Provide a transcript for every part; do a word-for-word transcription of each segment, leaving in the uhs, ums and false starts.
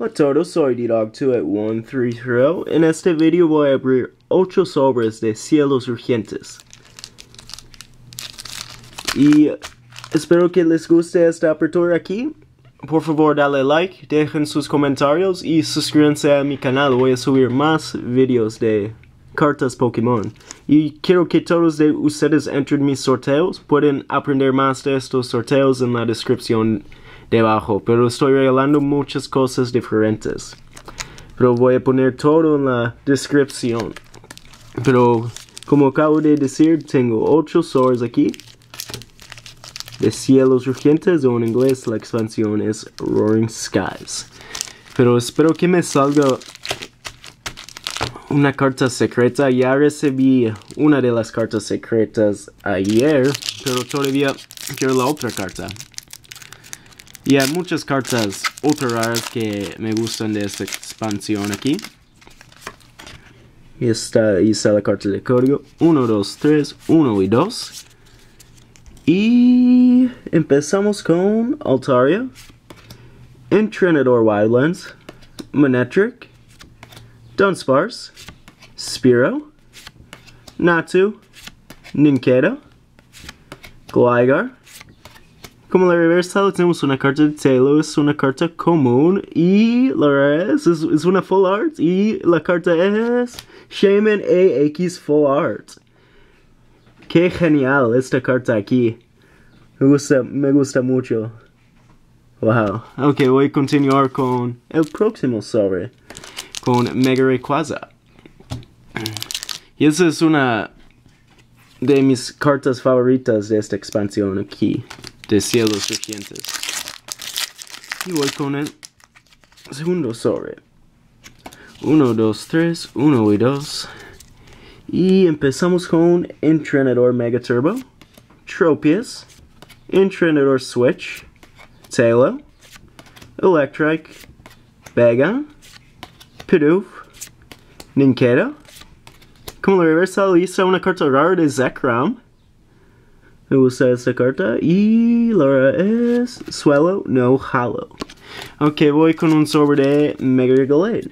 What's up, this is ddog two eight one three three zero. En este video voy a abrir ocho sobres de Cielos Rugientes. Y espero que les guste esta apertura aquí. Por favor, dale like, dejen sus comentarios y suscríbanse a mi canal. Voy a subir más videos de cartas Pokémon. Y quiero que todos de ustedes entren mis sorteos. Pueden aprender más de estos sorteos en la descripción debajo, pero estoy regalando muchas cosas diferentes. Pero voy a poner todo en la descripción. Pero como acabo de decir, tengo ocho sobres aquí de Cielos Rugientes, o en inglés la expansión es Roaring Skies. Pero espero que me salga una carta secreta. Ya recibí una de las cartas secretas ayer, pero todavía quiero la otra carta. Y hay muchas cartas ultra raras que me gustan de esta expansión aquí. Y está, ahí está la carta de código uno, dos, tres, uno y dos. Y empezamos con Altaria, Entrenador Wildlands, Manetric, Dunsparce, Spearow, Natu, Ninkera, Gligar. Como la reversa, tenemos una carta de Taillow, es una carta común, y la rara es, es, es una full art, y la carta es Shaymin E X full art. Qué genial esta carta aquí. Me gusta, me gusta mucho. Wow. Ok, voy a continuar con el próximo sobre, con Mega Rayquaza. Y esa es una de mis cartas favoritas de esta expansión aquí, de Cielos Rugientes. Y voy con el segundo sobre, uno, dos, tres, uno y dos. Y empezamos con Entrenador Mega Turbo, Tropius, Entrenador Switch, Taillow, Electric, Bagon, Piduf, Ninkera. Como la reversa, lista una carta rara de Zekrom. Me gusta esta carta, y la es Suelo no Hollow. Ok, voy con un sobre de Mega Rayquaza.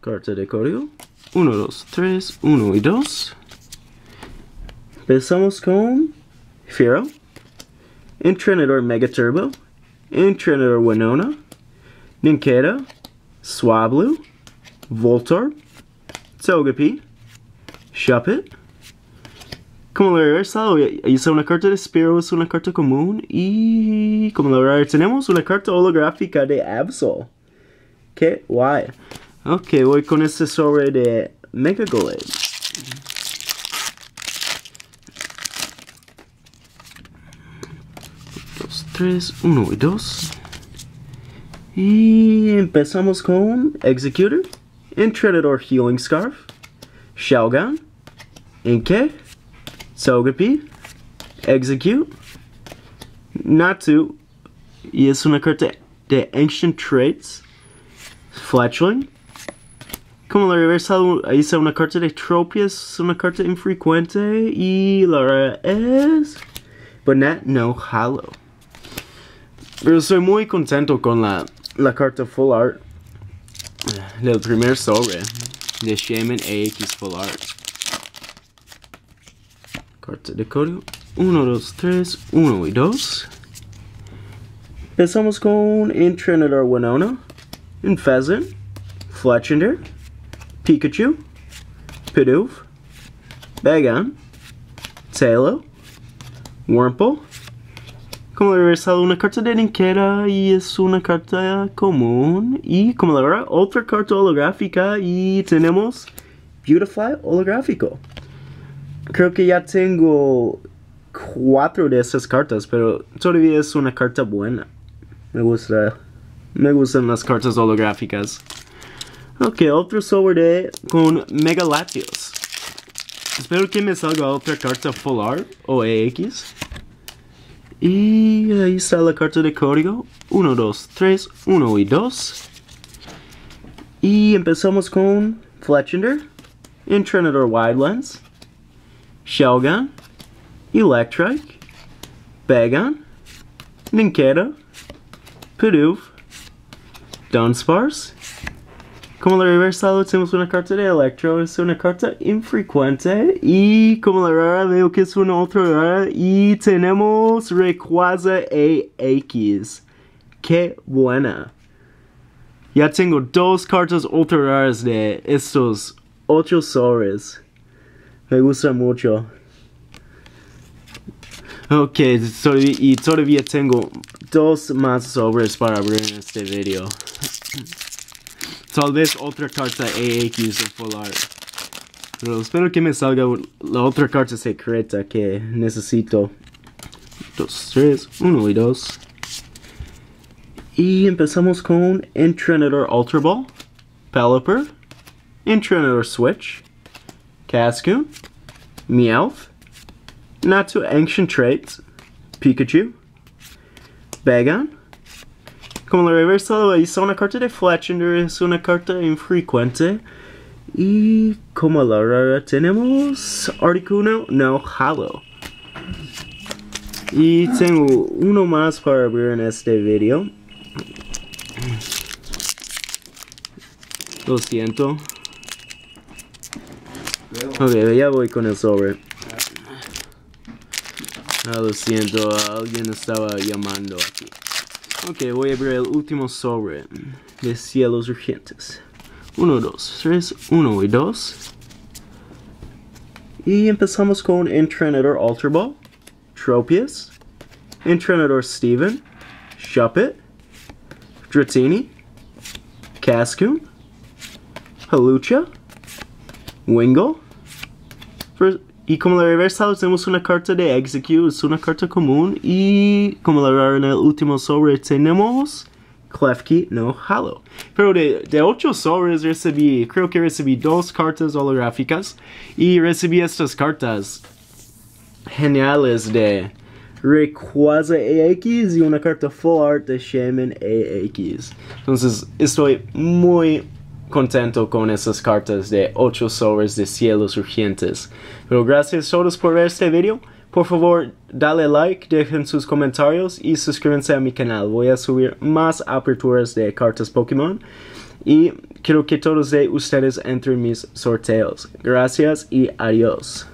Carta de código uno, dos, tres, uno y dos. Empezamos con Fero, Entrenador Mega Turbo, Entrenador Winona, Ninkera, Swablu, Voltorb, Togepi, Shuppet. Como lo reversado, hice una carta de Spearow, es una carta común, y como lo raro, tenemos una carta holográfica de Absol. Qué guay. Ok, voy con este sobre de Mega Golem. dos, tres, uno y dos. Y empezamos con Exeggcute, Entrenador Healing Scarf, Shelgon, Inkay, Togepi, Exeggcute, Natu, y es una carta de Ancient Traits, Fletchinder. Como la reversa, hice una carta de Tropius, una carta infrecuente, y la rara es Banat no Hollow. Pero estoy muy contento con la La carta full art del primer sobre de Shaymin E X full art. Carta de código uno, dos, tres, uno y dos. Empezamos con Entrenador Winona, Pheasant, Fletchinder, Pikachu, Piduf, Bagon, Taillow, Wurmple. Como la reversa, una carta de Ninkera, y es una carta común, y como la verdad, otra carta holográfica, y tenemos Beautifly holográfico. Creo que ya tengo cuatro de esas cartas, pero todavía es una carta buena. Me gusta, me gustan las cartas holográficas. Ok, otro sobre de con Mega Latios. Espero que me salga otra carta full art o E X. Y ahí está la carta de código uno, dos, tres, uno y dos. Y empezamos con Fletchinder, Entrenador Wildlands, Shelgon, Electrike, Bagon, Ninkero, Piduf, Dunsparce. Como la reversado, tenemos una carta de Electro, es una carta infrecuente y como la rara veo que es una otra rara y tenemos Rayquaza A X. ¡Qué buena! Ya tengo dos cartas ultra raras de estos ocho sobres. Me gusta mucho. Ok, y todavía tengo dos más sobres para abrir en este video. Tal vez otra carta A X o full art. Pero espero que me salga la otra carta secreta que necesito. Dos, tres, uno y dos. Y empezamos con Entrenador Ultra Ball, Pelipper, Entrenador Switch, Cascoon, Meowth, Natu Ancient Traits, Pikachu, Bagon. Como la reversado, es una carta de Fletchinder, es una carta infrecuente. Y como la rara tenemos Articuno, no Halo. Y tengo uno más para abrir en este video. Lo siento. Ok, ya voy con el sobre. Ah, lo siento, alguien estaba llamando aquí. Ok, voy a abrir el último sobre de Cielos Rugientes. Uno, dos, tres, uno y dos. Y empezamos con Entrenador Ultra Ball, Tropius, Entrenador Steven, Shuppet, Dratini, Cascoon, Halucha, Wingull. Y como la reversa tenemos una carta de Exeggcute, es una carta común. Y como la rara en el último sobre tenemos Klefki no Halo. Pero de, de ocho sobres recibí, creo que recibí dos cartas holográficas. Y recibí estas cartas geniales de Rayquaza A X y una carta full art de Shaymin A X. Entonces estoy muy contento con estas cartas de ocho sobres de Cielos Urgentes. Pero gracias a todos por ver este video. Por favor, dale like, dejen sus comentarios y suscríbanse a mi canal. Voy a subir más aperturas de cartas Pokémon y quiero que todos de ustedes entren mis sorteos. Gracias y adiós.